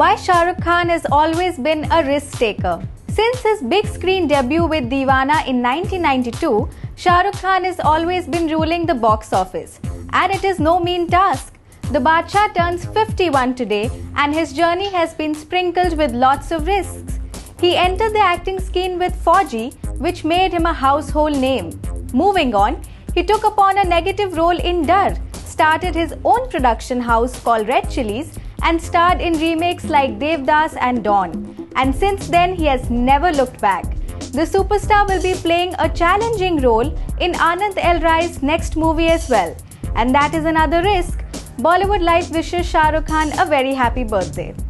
why Shah Rukh Khan has always been a risk-taker. Since his big screen debut with Deewana in 1992, Shah Rukh Khan has always been ruling the box office. And it is no mean task. The Badshah turns 51 today and his journey has been sprinkled with lots of risks. He entered the acting scene with Fauji, which made him a household name. Moving on, he took upon a negative role in Darr, started his own production house called Red Chillies, and starred in remakes like Devdas and Don. And since then, he has never looked back. The superstar will be playing a challenging role in Anand L. Rai's next movie as well. And that is another risk. Bollywood Life wishes Shah Rukh Khan a very happy birthday.